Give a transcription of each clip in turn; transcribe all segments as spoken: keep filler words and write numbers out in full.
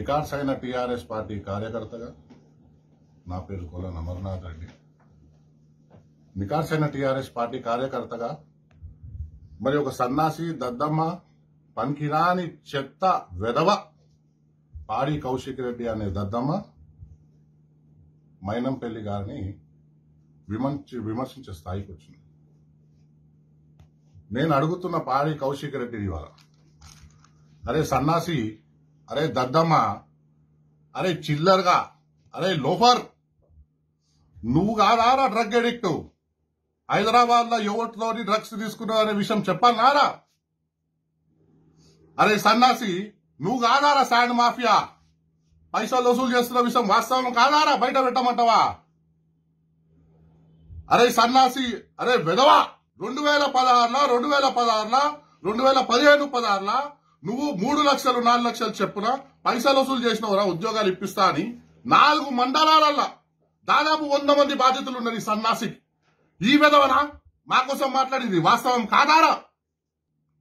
నికార్స్ అయిన TRS party కార్యకర్తగా నా పేరు కోలన్ అమర్నాథ్ రెడ్డి. నికార్స్ అయిన టిఆర్ఎస్ పార్టీ కార్యకర్తగా మరి ఒక సన్నాసి దద్దమ్మ పనికిరాని చెత్త వెధవ పాడి కౌశిక్ రెడ్డి అనే దద్దమ్మ మైనంపల్లి గారిని విమర్శి విమర్శించే స్థాయికి వచ్చింది. నేను అడుగుతున్న పాడి కౌశిక్ రెడ్డి ఇవాళ అరే సన్నాసి, అరే దద్దమ్మ, అరే చిల్లర్గా, అరే లోఫర్, నువ్వు కాదారా డ్రగ్ ఎడిక్ట్? హైదరాబాద్ లో యువట్లోని డ్రగ్స్ తీసుకున్నావు అనే విషయం చెప్పాలారా? అరే సన్నాసి, నువ్వు కాదారా శాండ్ మాఫియా పైసలు వసూలు చేస్తున్న విషయం వాస్తవం కాదారా బయట పెట్టమంటావా? అరే సన్నాసి, అరే వెధవా, రెండు వేల పదహారులా రెండు వేల పదహారులా రెండు వేల పదిహేను పదహారులా నువ్వు మూడు లక్షలు నాలుగు లక్షలు చెప్పున పైసలు వసూలు చేసినవరా ఉద్యోగాలు ఇప్పిస్తా అని నాలుగు మండలాలల్లా దాదాపు వంద మంది బాధితులు ఉన్నారు సన్నాసికి. ఈ విధవనా మా కోసం మాట్లాడింది వాస్తవం కాదారా?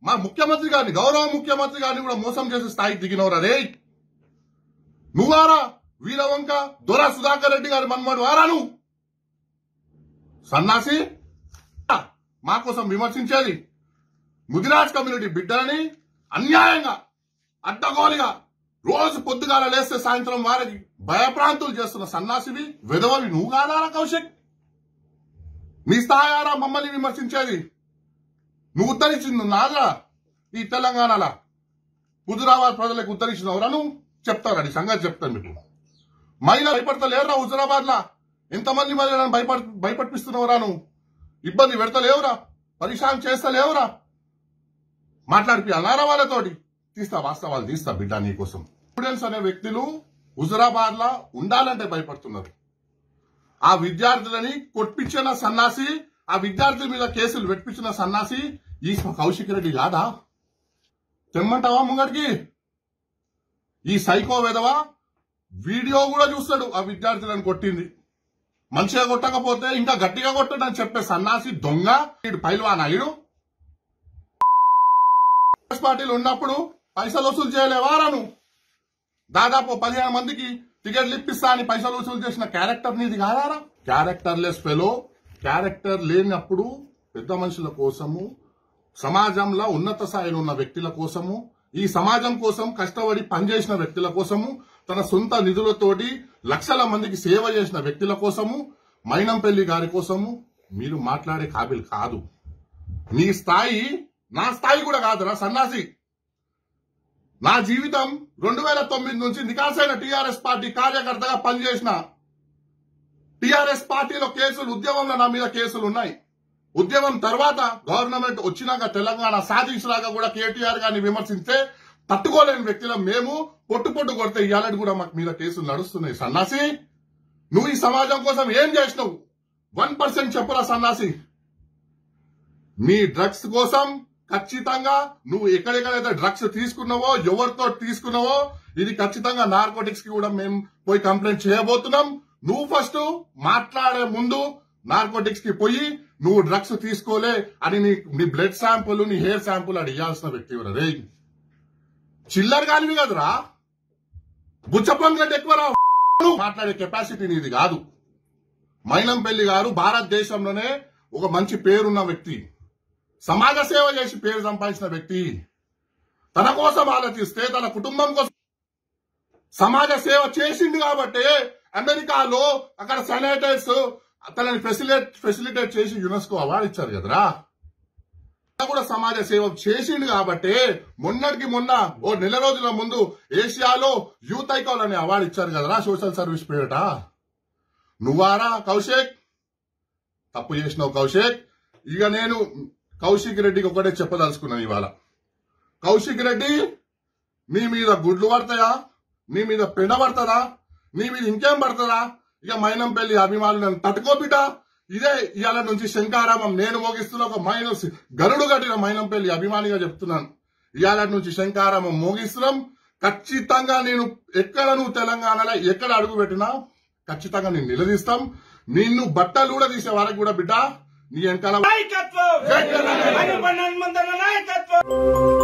మా ముఖ్యమంత్రి గారిని, గౌరవ ముఖ్యమంత్రి గారిని కూడా మోసం చేసే స్థాయికి దిగినవరా రే? నువ్వారా వీరవంక దొర సుధాకర్ రెడ్డి గారి మన్మడు వారా నువ్వు సన్నాసి? మా కోసం విమర్శించేది ముదిరాజ్ కమ్యూనిటీ బిడ్డలని అన్యాయంగా అడ్డగోలిగా రోజు పొద్దుగాల లేస్తే సాయంత్రం వారికి భయప్రాంతులు చేస్తున్న సన్నాసివి విధవవి నువ్వు కాదారా కౌశిక్? నీ స్థాయారా మమ్మల్ని విమర్శించేది? నువ్వు ఉద్ధరించింది నాదా ఈ తెలంగాణలో హుజురాబాద్ ప్రజలకు ఉద్ధరించినవరా నువ్వు? చెప్తారని సంగతి చెప్తాను మీకు. మహిళ భయపడతలేరురా హుజురాబాద్ లా? ఎంతమంది మహిళలను భయప భయపడిపిస్తున్నావురా నువ్వు? ఇబ్బంది పెడతలేవురా? పరిశాన్ చేస్తలేవురా? మాట్లాడిపి అన్నారా వాళ్ళతోటి? తీస్తా వాస్తవాలు తీస్తా బిడ్డ నీకోసం. స్టూడెంట్స్ అనే వ్యక్తులు హుజురాబాద్ లా ఉండాలంటే భయపడుతున్నారు. ఆ విద్యార్థులని కొట్టించిన సన్నాసి, ఆ విద్యార్థుల మీద కేసులు పెట్టించిన సన్నాసి ఈ కౌశిక్ రెడ్డి కాదా? తెమ్మంటావా ముంగడికి? ఈ సైకో వెధవ వీడియో కూడా చూస్తాడు ఆ విద్యార్థులను కొట్టింది. మంచిగా కొట్టకపోతే ఇంకా గట్టిగా కొట్టడని చెప్పే సన్నాసి దొంగ వీడు పైల్వాన్ అయ్యాడు. కాంగ్రెస్ పార్టీలు ఉన్నప్పుడు పైసలు వసూలు చేయలేవారా నువ్వు? దాదాపు పదిహేను మందికి టికెట్లు ఇప్పిస్తా అని పైసలు వసూలు చేసిన క్యారెక్టర్ నీది కాదారా? Character less fellow. క్యారెక్టర్ లేనప్పుడు పెద్ద మనుషుల కోసము, సమాజంలో ఉన్నత స్థాయిలో ఉన్న వ్యక్తుల కోసము, ఈ సమాజం కోసం కష్టపడి పనిచేసిన వ్యక్తుల కోసము, తన సొంత నిధులతోటి లక్షల మందికి సేవ చేసిన వ్యక్తుల కోసము, మైనంపల్లి గారి కోసము మీరు మాట్లాడే కాబిల్ కాదు. నీ స్థాయి నా స్థాయి కూడా కాదురా సన్నాసి. నా జీవితం రెండు వేల తొమ్మిది నుంచి నికాసైన టిఆర్ఎస్ పార్టీ కార్యకర్తగా పనిచేసిన. టిఆర్ఎస్ పార్టీలో కేసులు, ఉద్యమంలో నా మీద కేసులు ఉన్నాయి. ఉద్యమం తర్వాత గవర్నమెంట్ వచ్చినాక తెలంగాణ సాధించినాక కూడా కేటీఆర్ గారిని విమర్శించే తట్టుకోలేని వ్యక్తులం మేము. పొట్టు పొట్టు కొడితే ఇవ్వాలని కూడా మాకు మీద కేసులు నడుస్తున్నాయి సన్నాసి. నువ్వు ఈ సమాజం కోసం ఏం చేసినావు? వన్ పర్సెంట్ చెప్పురా సన్నాసి. నీ డ్రగ్స్ కోసం ఖచ్చితంగా నువ్వు ఎక్కడెక్కడైతే డ్రగ్స్ తీసుకున్నావో, ఎవరితో తీసుకున్నావో, ఇది ఖచ్చితంగా నార్కోటిక్స్ కి కూడా మేము పోయి కంప్లైంట్ చేయబోతున్నాం. నువ్వు ఫస్ట్ మాట్లాడే ముందు నార్కోటిక్స్ కి పోయి నువ్వు డ్రగ్స్ తీసుకోలే అని నీ నీ బ్లడ్ శాంపుల్, నీ హెయిర్ శాంపుల్ అది ఇవ్వాల్సిన వ్యక్తి రే. చిల్లర కానివి కదరా, బుచ్చపం కంటే ఎక్కువ రా మాట్లాడే కెపాసిటీ నీది కాదు. మైనంపల్లి గారు భారతదేశంలోనే ఒక మంచి పేరున్న వ్యక్తి, సమాజ సేవ చేసి పేరు సంపాదించిన వ్యక్తి. తన కోసం ఆలోచిస్తే, తన కుటుంబం కోసం సమాజ సేవ చేసిండు కాబట్టి అమెరికాలో అక్కడ సెనేటర్స్ తనని ఫెసిలిటేట్ ఫెసిలిటేట్ చేసి యునెస్కో అవార్డు ఇచ్చారు కదరా. కూడా సమాజ సేవ చేసిండు కాబట్టి మొన్నటికి మొన్న ఓ నెల రోజుల ముందు ఏషియాలో యూత్ ఐకాన్ అనే అవార్డు ఇచ్చారు కదరా సోషల్ సర్వీస్ పేరిట. నువ్వారా కౌశిక్? తప్పు చేసినావు కౌశిక్. ఇక నేను కౌశిక్ రెడ్డికి ఒకటే చెప్పదలుచుకున్నాను ఇవాళ. కౌశిక్ రెడ్డి, నీ మీద గుడ్లు పడతాయా? నీ మీద పెండ పడుతుందా? నీ మీద ఇంకేం పడుతుందా? ఇక మైనంపల్లి అభిమానులను తట్టుకోబిట. ఇదే ఇవాళ నుంచి శంకారామం నేను మోగిస్తున్న ఒక మైన గరుడు కట్టిన మైనంపల్లి అభిమానిగా చెప్తున్నాను. ఇవాళ నుంచి శంకారామం మోగిస్తున్నాం. ఖచ్చితంగా నేను ఎక్కడ నువ్వు తెలంగాణలో ఎక్కడ అడుగు పెట్టినా ఖచ్చితంగా నేను నిలదీస్తాం. నిన్ను బట్టలు కూడా తీసే వారికి కూడా బిడ్డ నీ వెనకాల నాయకత్వం.